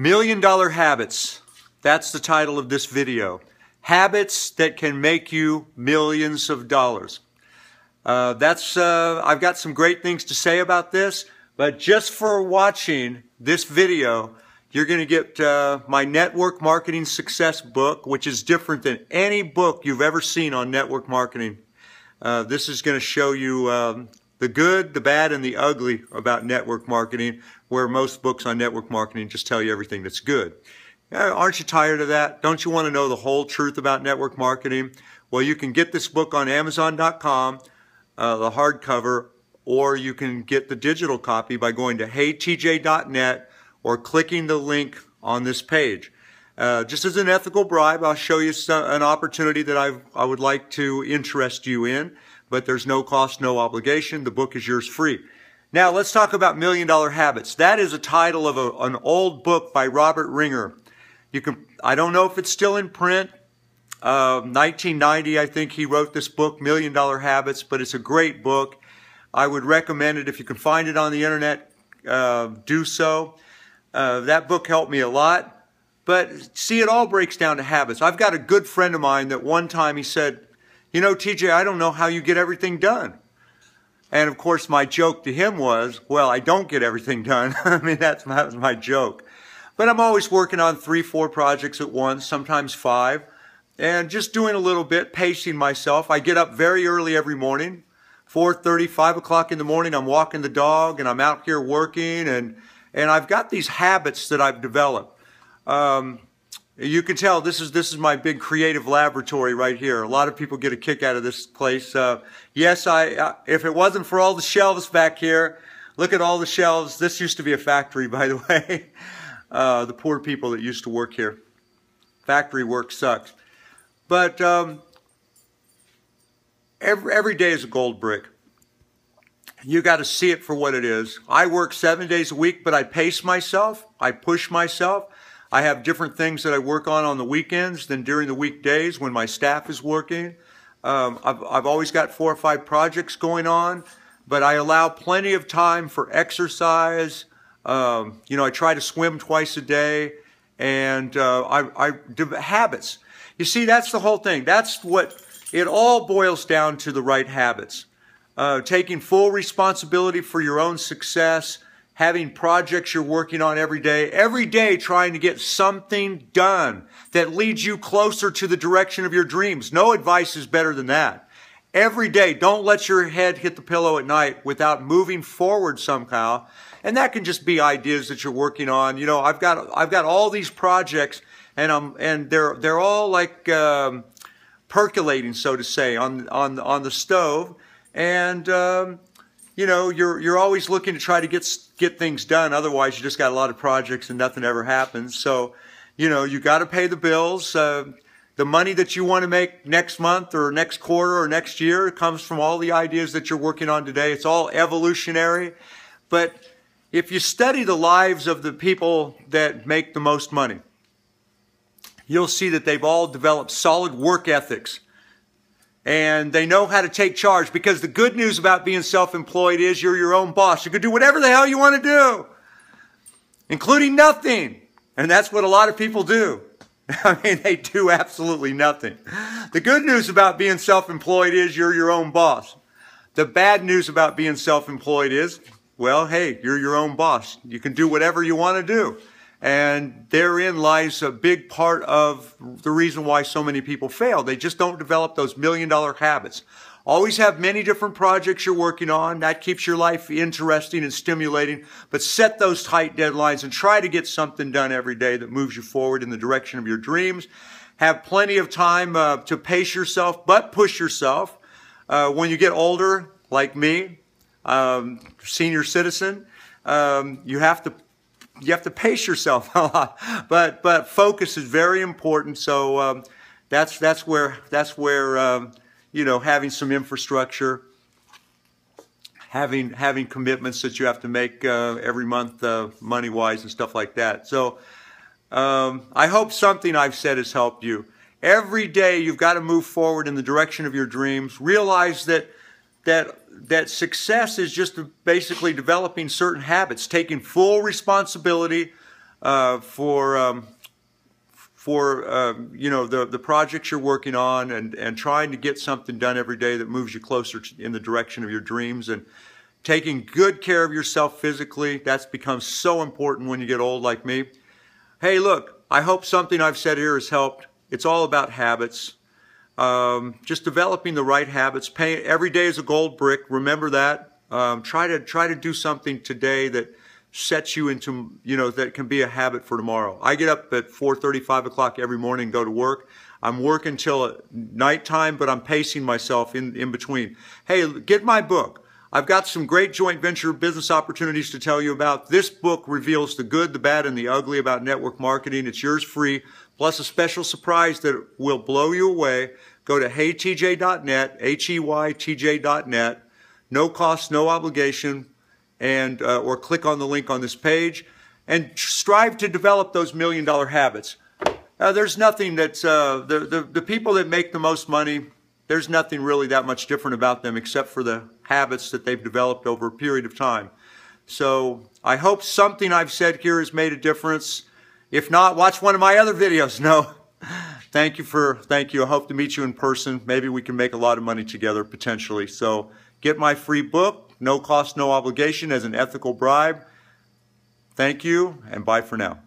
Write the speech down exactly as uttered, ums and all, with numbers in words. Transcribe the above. Million Dollar Habits. That's the title of this video. Habits that can make you millions of dollars. Uh, that's, uh, I've got some great things to say about this, but just for watching this video, you're going to get uh, my Network Marketing Success book, which is different than any book you've ever seen on network marketing. Uh, this is going to show you um, the good, the bad, and the ugly about network marketing, where most books on network marketing just tell you everything that's good. Aren't you tired of that? Don't you want to know the whole truth about network marketing? Well, you can get this book on Amazon dot com, uh, the hardcover, or you can get the digital copy by going to hey T J dot net or clicking the link on this page. Uh, just as an ethical bribe, I'll show you some, an opportunity that I've, I would like to interest you in, but there's no cost, no obligation. The book is yours free. Now, let's talk about Million Dollar Habits. That is a title of a, an old book by Robert Ringer. You can, I don't know if it's still in print. Uh, nineteen ninety, I think he wrote this book, Million Dollar Habits, but it's a great book. I would recommend it. If you can find it on the internet, uh, do so. Uh, that book helped me a lot. But see, it all breaks down to habits. I've got a good friend of mine that one time he said, you know, T J, I don't know how you get everything done. And, of course, my joke to him was, well, I don't get everything done. I mean, that's my, that was my joke. But I'm always working on three, four projects at once, sometimes five, and just doing a little bit, pacing myself. I get up very early every morning, four thirty, five o'clock in the morning. I'm walking the dog, and I'm out here working, and, and I've got these habits that I've developed. Um, you can tell this is this is my big creative laboratory right here. A lot of people get a kick out of this place. Uh, yes, I, I if it wasn't for all the shelves back here, look at all the shelves. This used to be a factory, by the way. Uh, the poor people that used to work here. Factory work sucks. But um, every, every day is a gold brick. You got to see it for what it is. I work seven days a week, but I pace myself. I push myself. I have different things that I work on on the weekends than during the weekdays when my staff is working. Um, I've, I've always got four or five projects going on, but I allow plenty of time for exercise. Um, you know, I try to swim twice a day, and uh, I, I develop habits. You see, that's the whole thing. That's what it all boils down to, the right habits. Uh, taking full responsibility for your own success, having projects you're working on every day, every day trying to get something done that leads you closer to the direction of your dreams. No advice is better than that. Every day, don't let your head hit the pillow at night without moving forward somehow. And that can just be ideas that you're working on. You know, I've got I've got all these projects, and I'm and they're they're all like um, percolating, so to say, on on on the stove, and. Um, You know, you're you're always looking to try to get get things done. Otherwise, you just got a lot of projects and nothing ever happens. So, you know, you got to pay the bills. Uh, the money that you want to make next month or next quarter or next year comes from all the ideas that you're working on today. It's all evolutionary. But if you study the lives of the people that make the most money, you'll see that they've all developed solid work ethics. And they know how to take charge, because the good news about being self-employed is you're your own boss. You can do whatever the hell you want to do, including nothing. And that's what a lot of people do. I mean, they do absolutely nothing. The good news about being self-employed is you're your own boss. The bad news about being self-employed is, well, hey, you're your own boss. You can do whatever you want to do. And therein lies a big part of the reason why so many people fail. They just don't develop those million-dollar habits. Always have many different projects you're working on. That keeps your life interesting and stimulating. But set those tight deadlines and try to get something done every day that moves you forward in the direction of your dreams. Have plenty of time uh, to pace yourself, but push yourself. Uh, when you get older, like me, um, senior citizen, um, you have to... You have to pace yourself a lot, but but focus is very important. So um, that's that's where that's where um, you know, having some infrastructure, having having commitments that you have to make uh, every month, uh, money wise and stuff like that. So um, I hope something I've said has helped you. Every day you've got to move forward in the direction of your dreams. Realize that that. that success is just basically developing certain habits, taking full responsibility uh, for um, for uh, you know, the the projects you're working on, and and trying to get something done every day that moves you closer to, in the direction of your dreams, and taking good care of yourself physically. That's become so important when you get old like me. Hey, look, I hope something I've said here has helped. It's all about habits. Um, just developing the right habits. Pay, every day is a gold brick. Remember that. Um, try to try to do something today that sets you into, you know, that can be a habit for tomorrow. I get up at four thirty, five o'clock every morning and go to work. I'm working till nighttime, but I'm pacing myself in, in between. Hey, get my book. I've got some great joint venture business opportunities to tell you about. This book reveals the good, the bad, and the ugly about network marketing. It's yours free, plus a special surprise that will blow you away. Go to hey T J dot net, H E Y T J dot net, no cost, no obligation, and uh, or click on the link on this page, and strive to develop those million-dollar habits. Uh, there's nothing that's, uh, the, the, the people that make the most money, there's nothing really that much different about them except for the habits that they've developed over a period of time. So I hope something I've said here has made a difference. If not, watch one of my other videos. No. Thank you for, thank you. I hope to meet you in person. Maybe we can make a lot of money together potentially. So get my free book, no cost, no obligation, as an ethical bribe. Thank you, and bye for now.